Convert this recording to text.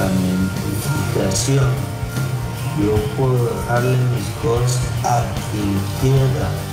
ramificación. Yo puedo dejarle mis cosas a quien quiera.